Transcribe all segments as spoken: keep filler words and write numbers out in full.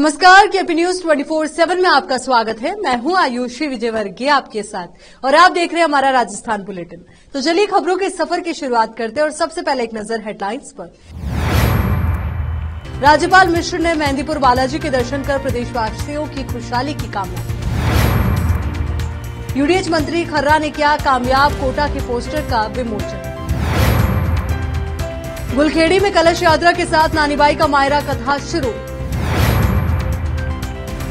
नमस्कार, KP news चौबीस बटा सात में आपका स्वागत है। मैं हूं आयुषी विजय वर्गीय आपके साथ और आप देख रहे हैं हमारा राजस्थान बुलेटिन। तो चलिए खबरों के सफर की शुरुआत करते हैं और सबसे पहले एक नजर हेडलाइंस पर। राज्यपाल मिश्र ने मेहंदीपुर बालाजी के दर्शन कर प्रदेशवासियों की खुशहाली की कामना। यूडीएच मंत्री खर्रा ने किया कामयाब कोटा के पोस्टर का विमोचन। गुलखेड़ी में कलश यात्रा के साथ नानीबाई का मायरा कथा शुरू।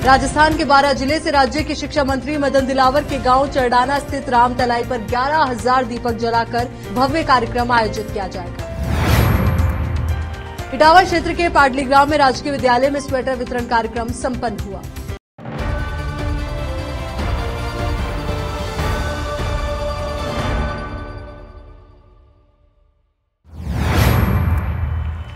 राजस्थान के बारह जिले से राज्य के शिक्षा मंत्री मदन दिलावर के गांव चरडाना स्थित राम तलाई पर ग्यारह हजार दीपक जलाकर भव्य कार्यक्रम आयोजित किया जाएगा। इटावा क्षेत्र के पाडली ग्राम में राजकीय विद्यालय में स्वेटर वितरण कार्यक्रम संपन्न हुआ।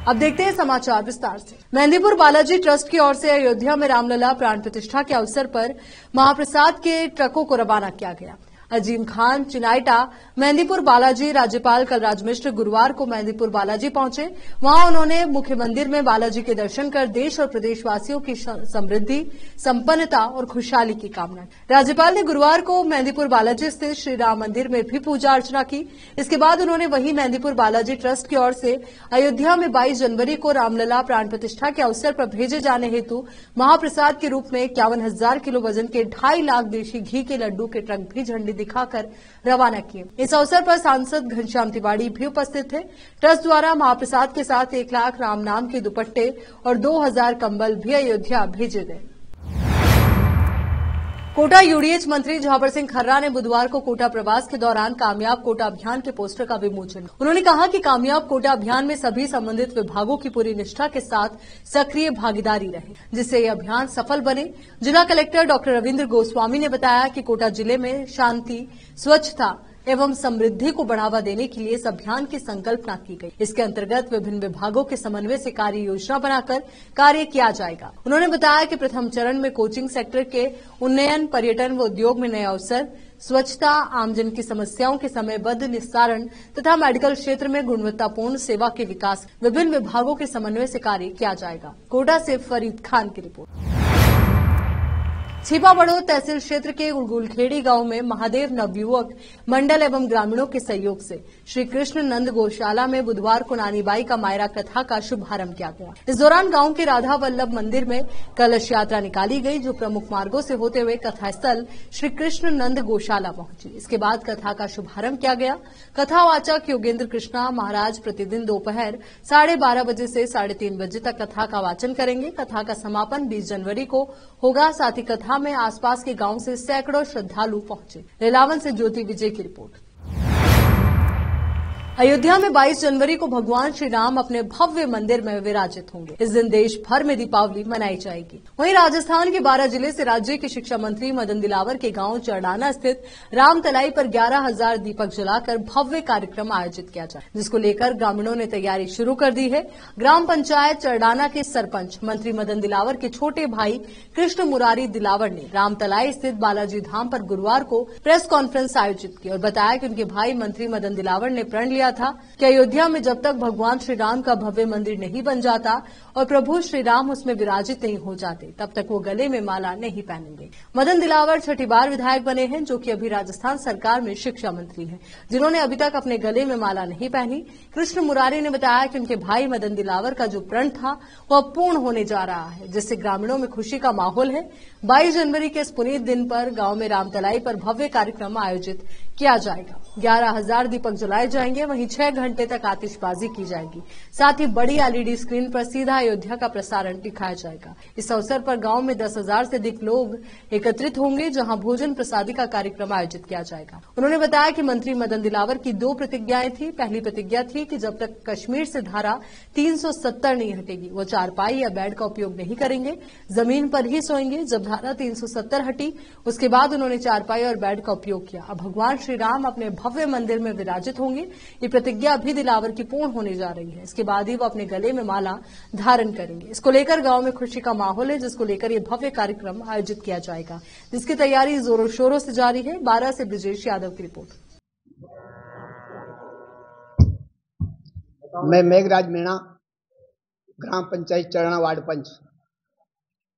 अब देखते हैं समाचार विस्तार से। मेहंदीपुर बालाजी ट्रस्ट की ओर से अयोध्या में रामलला प्राण प्रतिष्ठा के अवसर पर महाप्रसाद के ट्रकों को रवाना किया गया। अजीम खान चिनाइटा मेहंदीपुर बालाजी। राज्यपाल कलराज मिश्र गुरुवार को मेहंदीपुर बालाजी पहुंचे। वहां उन्होंने मुख्य मंदिर में बालाजी के दर्शन कर देश और प्रदेशवासियों की समृद्धि, संपन्नता और खुशहाली की कामना। राज्यपाल ने गुरुवार को मेहंदीपुर बालाजी स्थित श्री राम मंदिर में भी पूजा अर्चना की। इसके बाद उन्होंने वहीं मेहंदीपुर बालाजी ट्रस्ट की ओर से अयोध्या में बाईस जनवरी को रामलला प्राण प्रतिष्ठा के अवसर पर भेजे जाने हेतु महाप्रसाद के रूप में इक्यावन हजार किलो वजन के ढाई लाख देशी घी के लड्डू के ट्रक भी झंडी दिखाकर रवाना किए। इस अवसर पर सांसद घनश्याम तिवाड़ी भी उपस्थित थे। ट्रस्ट द्वारा महाप्रसाद के साथ एक लाख राम नाम के दुपट्टे और दो हजार कंबल भी अयोध्या भेजे गए। कोटा यूडीएच मंत्री झाबर सिंह खर्रा ने बुधवार को कोटा प्रवास के दौरान कामयाब कोटा अभियान के पोस्टर का विमोचन। उन्होंने कहा कि कामयाब कोटा अभियान में सभी संबंधित विभागों की पूरी निष्ठा के साथ सक्रिय भागीदारी रहे, जिससे ये अभियान सफल बने। जिला कलेक्टर डॉ रविंद्र गोस्वामी ने बताया कि कोटा जिले में शांति, स्वच्छता एवं समृद्धि को बढ़ावा देने के लिए इस अभियान की संकल्पना की गई। इसके अंतर्गत विभिन्न विभागों के समन्वय से कार्य योजना बनाकर कार्य किया जाएगा। उन्होंने बताया कि प्रथम चरण में कोचिंग सेक्टर के उन्नयन, पर्यटन व उद्योग में नए अवसर, स्वच्छता, आमजन की समस्याओं के समयबद्ध निस्तारण तथा मेडिकल क्षेत्र में गुणवत्तापूर्ण सेवा के विकास, विभिन्न विभागों के समन्वय से कार्य किया जाएगा। कोटा से फरीद खान की रिपोर्ट। छिपाबड़ोद तहसील क्षेत्र के गुलखेड़ी गांव में महादेव नवयुवक मंडल एवं ग्रामीणों के सहयोग से श्री कृष्ण नंद गौशाला में बुधवार को नानीबाई का मायरा कथा का शुभारंभ किया गया। इस दौरान गांव के राधा वल्लभ मंदिर में कलश यात्रा निकाली गई, जो प्रमुख मार्गों से होते हुए कथा स्थल श्री कृष्ण नंद गौशाला पहुंची। इसके बाद कथा का शुभारंभ किया गया। कथावाचक योगेंद्र कृष्णा महाराज प्रतिदिन दोपहर साढ़े बारह बजे से साढ़े तीन बजे तक कथा का वाचन करेंगे। कथा का समापन बीस जनवरी को होगा। साथ ही कथा में आसपास के गांव से सैकड़ों श्रद्धालु पहुंचे। रिलावन से ज्योति विजय की रिपोर्ट। अयोध्या में बाईस जनवरी को भगवान श्री राम अपने भव्य मंदिर में विराजित होंगे। इस दिन देश भर में दीपावली मनाई जाएगी। वहीं राजस्थान के बारह जिले से राज्य के शिक्षा मंत्री मदन दिलावर के गांव चरडाना स्थित राम तलाई पर ग्यारह हजार दीपक जलाकर भव्य कार्यक्रम आयोजित किया जाए, जिसको लेकर ग्रामीणों ने तैयारी शुरू कर दी है। ग्राम पंचायत चरडाना के सरपंच मंत्री मदन दिलावर के छोटे भाई कृष्ण मुरारी दिलावर ने राम तलाई स्थित बालाजी धाम पर गुरुवार को प्रेस कॉन्फ्रेंस आयोजित की और बताया कि उनके भाई मंत्री मदन दिलावर ने प्रण था कि अयोध्या में जब तक भगवान श्री राम का भव्य मंदिर नहीं बन जाता और प्रभु श्री राम उसमें विराजित नहीं हो जाते, तब तक वो गले में माला नहीं पहनेंगे। मदन दिलावर छठी बार विधायक बने हैं, जो कि अभी राजस्थान सरकार में शिक्षा मंत्री हैं, जिन्होंने अभी तक अपने गले में माला नहीं पहनी। कृष्ण मुरारी ने बताया कि उनके भाई मदन दिलावर का जो प्रण था वह पूर्ण होने जा रहा है, जिससे ग्रामीणों में खुशी का माहौल है। बाईस जनवरी के इस पुनीत दिन पर गांव में रामतलाई पर भव्य कार्यक्रम आयोजित किया जाएगा। ग्यारह हजार दीपक जलाए जाएंगे। वहीं छह घंटे तक आतिशबाजी की जाएगी। साथ ही बड़ी एलईडी स्क्रीन पर सीधा अयोध्या का प्रसारण दिखाया जाएगा। इस अवसर पर गांव में दस हजार से अधिक लोग एकत्रित होंगे, जहां भोजन प्रसादी का कार्यक्रम आयोजित किया जाएगा। उन्होंने बताया कि मंत्री मदन दिलावर की दो प्रतिज्ञाएं थी। पहली प्रतिज्ञा थी कि जब तक कश्मीर से धारा तीन सौ सत्तर नहीं हटेगी, वो चारपाई या बेड का उपयोग नहीं करेंगे, जमीन पर ही सोएंगे। जब धारा तीन सौ सत्तर हटी, उसके बाद उन्होंने चारपाई और बेड का उपयोग किया। अब भगवान श्री राम अपने भव्य मंदिर में विराजित होंगे। ये प्रतिज्ञा भी दिलावर की पूर्ण होने जा रही है। इसके बाद ही वो अपने गले में माला धारण करेंगे। इसको लेकर गांव में खुशी का माहौल है, जिसको लेकर ये भव्य कार्यक्रम आयोजित किया जाएगा, जिसकी तैयारी जोरों शोरों से जारी है। बारह से ब्रजेश यादव की रिपोर्ट। मैं मेघराज मेना, ग्राम पंचायत चरणा वार्ड पंच।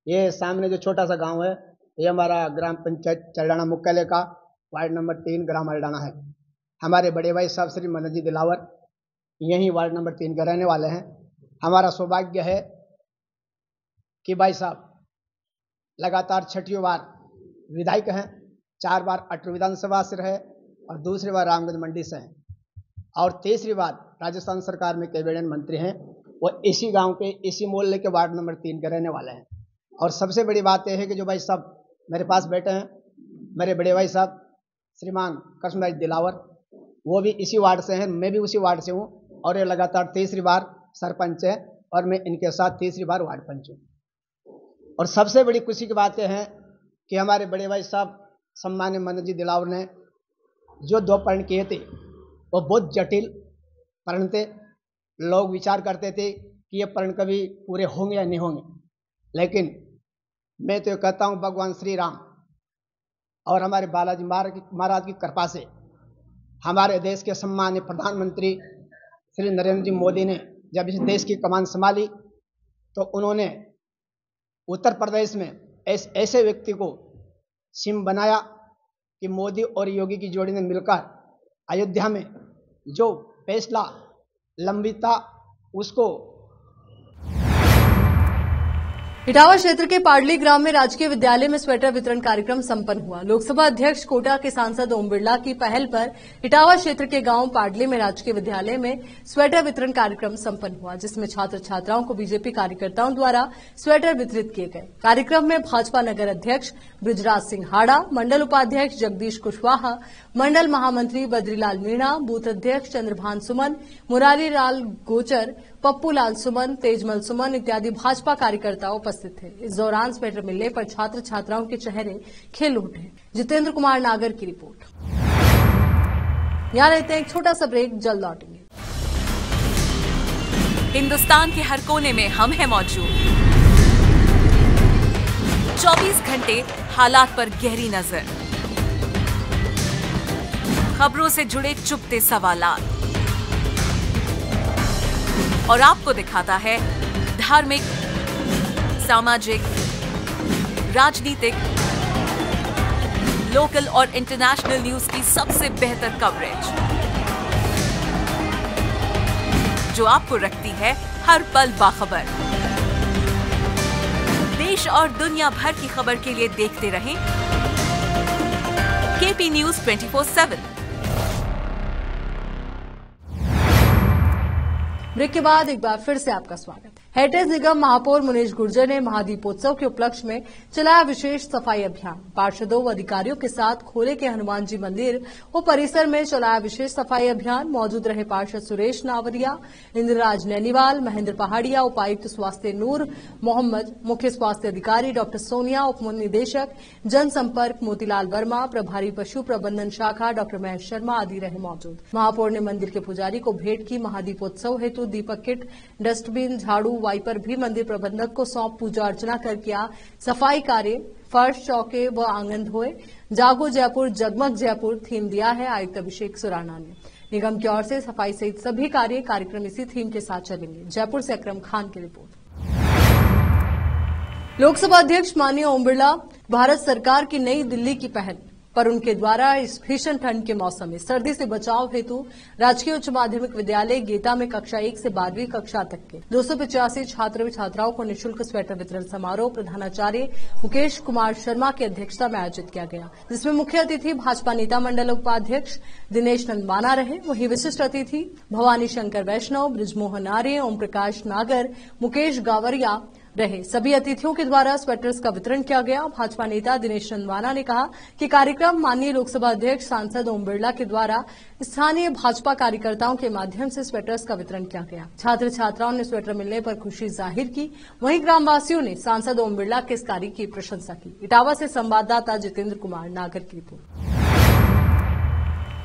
ये सामने जो छोटा सा गांव है ये हमारा ग्राम पंचायत चलडाना मुख्यालय का वार्ड नंबर तीन ग्राम अलडाना है। हमारे बड़े भाई साहब श्री मदन जी दिलावर यहीं वार्ड नंबर तीन के रहने वाले हैं। हमारा सौभाग्य है कि भाई साहब लगातार छठी बार विधायक हैं, चार बार अटल विधानसभा से रहे और दूसरी बार रामगंज मंडी से हैं और तीसरी बार राजस्थान सरकार में कैबिनेट मंत्री हैं। वो इसी गांव के इसी मोहल्ले के वार्ड नंबर तीन के रहने वाले हैं। और सबसे बड़ी बात यह है कि जो भाई साहब मेरे पास बैठे हैं, मेरे बड़े भाई साहब श्रीमान कृष्ण दिलावर, वो भी इसी वार्ड से हैं, मैं भी उसी वार्ड से हूँ और ये लगातार तीसरी बार सरपंच है और मैं इनके साथ तीसरी बार वार्ड पंच हूँ। और सबसे बड़ी खुशी की बात यह है कि हमारे बड़े भाई साहब सम्मान्य मनोज जी दिलावर ने जो दो प्रण किए थे वो बहुत जटिल प्रण थे। लोग विचार करते थे कि ये प्रण कभी पूरे होंगे या नहीं होंगे, लेकिन मैं तो कहता हूँ भगवान श्री राम और हमारे बालाजी महाराज की कृपा से हमारे देश के सम्मान्य प्रधानमंत्री श्री नरेंद्र जी मोदी ने जब इस देश की कमान संभाली तो उन्होंने उत्तर प्रदेश में ऐसे ऐसे व्यक्ति को सिम बनाया कि मोदी और योगी की जोड़ी ने मिलकर अयोध्या में जो फैसला लंबित था उसको। इटावा क्षेत्र के पाडली ग्राम में राजकीय विद्यालय में स्वेटर वितरण कार्यक्रम संपन्न हुआ। लोकसभा अध्यक्ष कोटा के सांसद ओम बिरला की पहल पर इटावा क्षेत्र के गांव पाडली में राजकीय विद्यालय में स्वेटर वितरण कार्यक्रम संपन्न हुआ, जिसमें छात्र छात्राओं को बीजेपी कार्यकर्ताओं द्वारा स्वेटर वितरित किए गए। कार्यक्रम में भाजपा नगर अध्यक्ष ब्रजराज सिंह हाडा, मंडल उपाध्यक्ष जगदीश कुशवाहा, मंडल महामंत्री बद्रीलाल मीणा, बूथ अध्यक्ष चंद्रभान सुमन, मुरारीलाल गोचर, पप्पूलाल सुमन, तेजमल सुमन इत्यादि भाजपा कार्यकर्ता उपस्थित थे। इस दौरान स्वेटर मिलने पर छात्र छात्राओं के चेहरे खिल उठे। जितेंद्र कुमार नागर की रिपोर्ट। यहाँ रहते हैं एक छोटा सा ब्रेक, जल्द लौटेंगे। हिंदुस्तान के हर कोने में हम हैं मौजूद, चौबीस घंटे हालात पर गहरी नजर, खबरों से जुड़े चुपते सवालात और आपको दिखाता है धार्मिक, सामाजिक, राजनीतिक, लोकल और इंटरनेशनल न्यूज की सबसे बेहतर कवरेज जो आपको रखती है हर पल बाखबर। देश और दुनिया भर की खबर के लिए देखते रहें KP news twenty four seven. Break के बाद एक बार फिर से आपका स्वागत है। हेरिटेज निगम महापौर मुनीश गुर्जर ने महादीपोत्सव के उपलक्ष्य में चलाया विशेष सफाई अभियान। पार्षदों व अधिकारियों के साथ खोले के हनुमान जी मंदिर व परिसर में चलाया विशेष सफाई अभियान। मौजूद रहे पार्षद सुरेश नावरिया, इंद्रराज नैनीवाल, महेंद्र पहाड़िया, उपायुक्त स्वास्थ्य नूर मोहम्मद, मुख्य स्वास्थ्य अधिकारी डॉक्टर सोनिया, उप निदेशक जनसंपर्क मोतीलाल वर्मा, प्रभारी पशु प्रबंधन शाखा डॉक्टर महेश शर्मा आदि रहे मौजूद। महापौर ने मंदिर के पुजारी को भेंट की महादीपोत्सव हेतु दीपक किट, डस्टबिन, झाड़ू, वाइपर भी मंदिर प्रबंधक को सौंप पूजा अर्चना कर किया सफाई कार्य। फर्श, चौके व आंगन धोए। जागो जयपुर जगमग जयपुर थीम दिया है आयुक्त अभिषेक सुराना ने। निगम की ओर से सफाई सहित सभी कार्य कार्यक्रम इसी थीम के साथ चलेंगे। जयपुर से अकरम खान की रिपोर्ट। लोकसभा अध्यक्ष माननीय ओम बिरला भारत सरकार की नई दिल्ली की पहल पर उनके द्वारा इस भीषण ठंड के मौसम में सर्दी से बचाव हेतु राजकीय उच्च माध्यमिक विद्यालय गेटा में कक्षा एक से बारहवीं कक्षा तक के दो सौ पचासी छात्र छात्राओं को निःशुल्क स्वेटर वितरण समारोह प्रधानाचार्य मुकेश कुमार शर्मा की अध्यक्षता में आयोजित किया गया, जिसमें मुख्य अतिथि भाजपा नेता मंडल उपाध्यक्ष दिनेश नंदवाना रहे। वहीं विशिष्ट अतिथि भवानी शंकर वैष्णव, बृजमोहन आर्य, ओम प्रकाश नागर, मुकेश गावरिया रहे। सभी अतिथियों के द्वारा स्वेटर्स का वितरण किया गया। भाजपा नेता दिनेश नंदवाना ने कहा कि कार्यक्रम माननीय लोकसभा अध्यक्ष सांसद ओम बिरला के द्वारा स्थानीय भाजपा कार्यकर्ताओं के माध्यम से स्वेटर्स का वितरण किया गया। छात्र छात्राओं ने स्वेटर मिलने पर खुशी जाहिर की, वहीं ग्रामवासियों ने सांसद ओम बिरला के इस कार्य की प्रशंसा की। इटावा से संवाददाता जितेंद्र कुमार नागर की रिपोर्ट।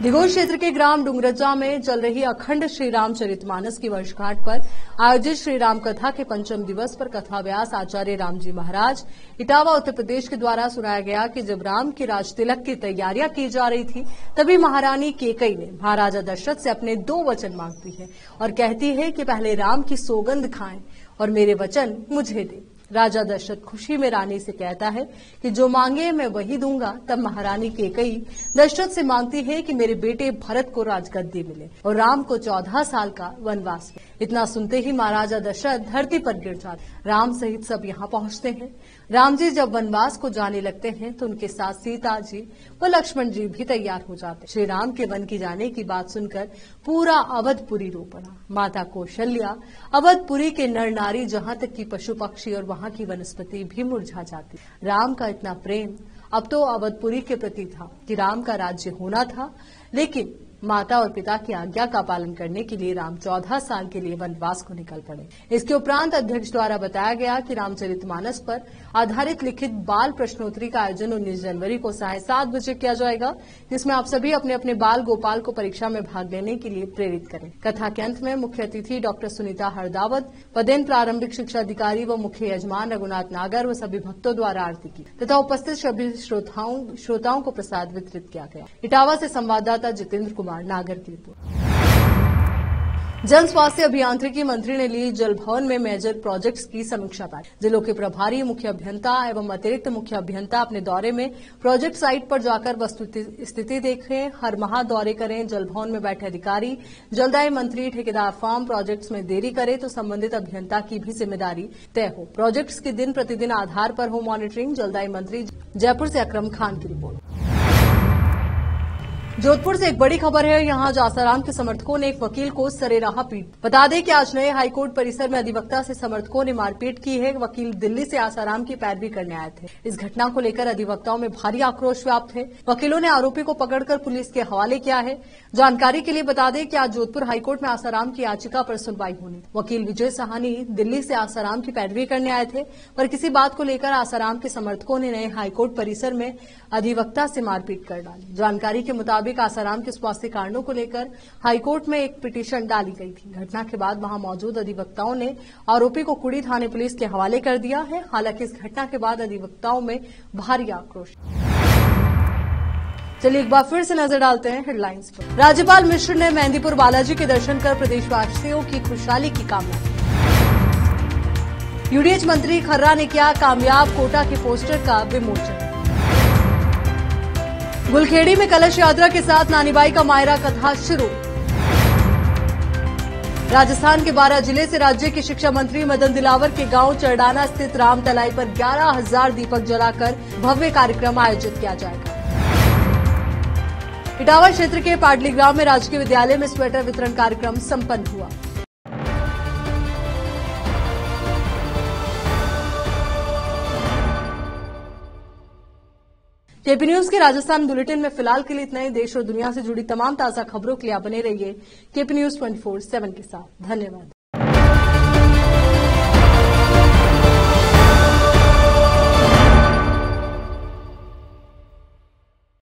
दिगोई क्षेत्र के ग्राम डुंगरजा में चल रही अखंड श्री रामचरितमानस की वर्षगांठ पर आयोजित श्री राम कथा के पंचम दिवस पर कथाव्यास आचार्य रामजी महाराज इटावा उत्तर प्रदेश के द्वारा सुनाया गया कि जब राम की राजतिलक की तैयारियां की जा रही थी तभी महारानी केकई ने महाराजा दशरथ से अपने दो वचन मांगती है और कहती है कि पहले राम की सौगंध खाएं और मेरे वचन मुझे दे। राजा दशरथ खुशी में रानी से कहता है कि जो मांगे मैं वही दूंगा। तब महारानी कैकेयी दशरथ से मांगती है कि मेरे बेटे भरत को राजगद्दी मिले और राम को चौदह साल का वनवास मिले। इतना सुनते ही महाराजा दशरथ धरती पर गिर जाते। राम सहित सब यहाँ पहुँचते हैं। राम जी जब वनवास को जाने लगते हैं तो उनके साथ सीता जी व लक्ष्मण जी भी तैयार हो जाते। श्री राम के वन की जाने की बात सुनकर पूरा अवधपुरी रो पड़ा। माता कौशल्या अवधपुरी के नर नारी जहाँ तक कि पशु पक्षी और वहाँ की वनस्पति भी मुरझा जाती। राम का इतना प्रेम अब तो अवधपुरी के प्रति था कि राम का राज्य होना था, लेकिन माता और पिता की आज्ञा का पालन करने के लिए राम चौदह साल के लिए वनवास को निकल पड़े। इसके उपरांत अध्यक्ष द्वारा बताया गया कि रामचरितमानस पर आधारित लिखित बाल प्रश्नोत्तरी का आयोजन उन्नीस जनवरी को साढ़े सात बजे किया जाएगा, जिसमें आप सभी अपने अपने बाल गोपाल को परीक्षा में भाग लेने के लिए प्रेरित करें। कथा के अंत में मुख्य अतिथि डॉक्टर सुनीता हरदावत, पदेन प्रारंभिक शिक्षा अधिकारी व मुख्य यजमान रघुनाथ नागर व सभी भक्तों द्वारा आरती की तथा उपस्थित सभी श्रोताओं श्रोताओं को प्रसाद वितरित किया गया। इटावा से संवाददाता जितेंद्र नागर की रिपोर्ट। जन स्वास्थ्य अभियांत्रिकी मंत्री ने ली जल भवन में मेजर प्रोजेक्ट्स की समीक्षा बैठक। जिलों के प्रभारी, मुख्य अभियंता एवं अतिरिक्त मुख्य अभियंता अपने दौरे में प्रोजेक्ट साइट पर जाकर वस्तु स्थिति देखें, हर माह दौरे करें। जल भवन में बैठे अधिकारी, जलदाय मंत्री ठेकेदार फॉर्म प्रोजेक्ट्स में देरी करे तो संबंधित अभियंता की भी जिम्मेदारी तय हो। प्रोजेक्ट्स की दिन प्रतिदिन आधार पर हो मॉनिटरिंग। जलदाय मंत्री। जयपुर से अकरम खान की रिपोर्ट। जोधपुर से एक बड़ी खबर है। यहां जासाराम के समर्थकों ने एक वकील को सरेराह पीट। बता दें कि आज नए हाईकोर्ट परिसर में अधिवक्ता से समर्थकों ने मारपीट की है। वकील दिल्ली से आसाराम की पैरवी करने आए थे। इस घटना को लेकर अधिवक्ताओं में भारी आक्रोश व्याप्त है। वकीलों ने आरोपी को पकड़कर पुलिस के हवाले किया है। जानकारी के लिए बता दें कि आज जोधपुर हाईकोर्ट में आसाराम की याचिका पर सुनवाई होनी। वकील विजय साहनी दिल्ली से आसाराम की पैरवी करने आए थे, पर किसी बात को लेकर आसाराम के समर्थकों ने नए हाईकोर्ट परिसर में अधिवक्ता से मारपीट कर डाली। जानकारी के मुताबिक आसाराम के स्वास्थ्य कारणों को लेकर हाईकोर्ट में एक पिटीशन डाली गई थी। घटना के बाद वहां मौजूद अधिवक्ताओं ने आरोपी को कुड़ी थाने पुलिस के हवाले कर दिया है। हालांकि इस घटना के बाद अधिवक्ताओं में भारी आक्रोश। चलिए एक बार फिर से नजर डालते हैं हेडलाइंस पर। राज्यपाल मिश्र ने मेहंदीपुर बालाजी के दर्शन कर प्रदेशवासियों की खुशहाली की कामना। यूडीएच मंत्री खर्रा ने किया कामयाब कोटा के पोस्टर का विमोचन। गुलखेड़ी में कलश यात्रा के साथ नानीबाई का मायरा कथा शुरू। राजस्थान के बारह जिले से राज्य के शिक्षा मंत्री मदन दिलावर के गांव चरडाना स्थित राम तलाई पर ग्यारह हजार दीपक जलाकर भव्य कार्यक्रम आयोजित किया जाएगा। इटावा क्षेत्र के पाडली ग्राम में राजकीय विद्यालय में स्वेटर वितरण कार्यक्रम संपन्न हुआ। केपी न्यूज के राजस्थान बुलेटिन में फिलहाल के लिए इतना ही। देश और दुनिया से जुड़ी तमाम ताजा खबरों के लिए आप बने रहिए KP news twenty four seven के साथ। धन्यवाद।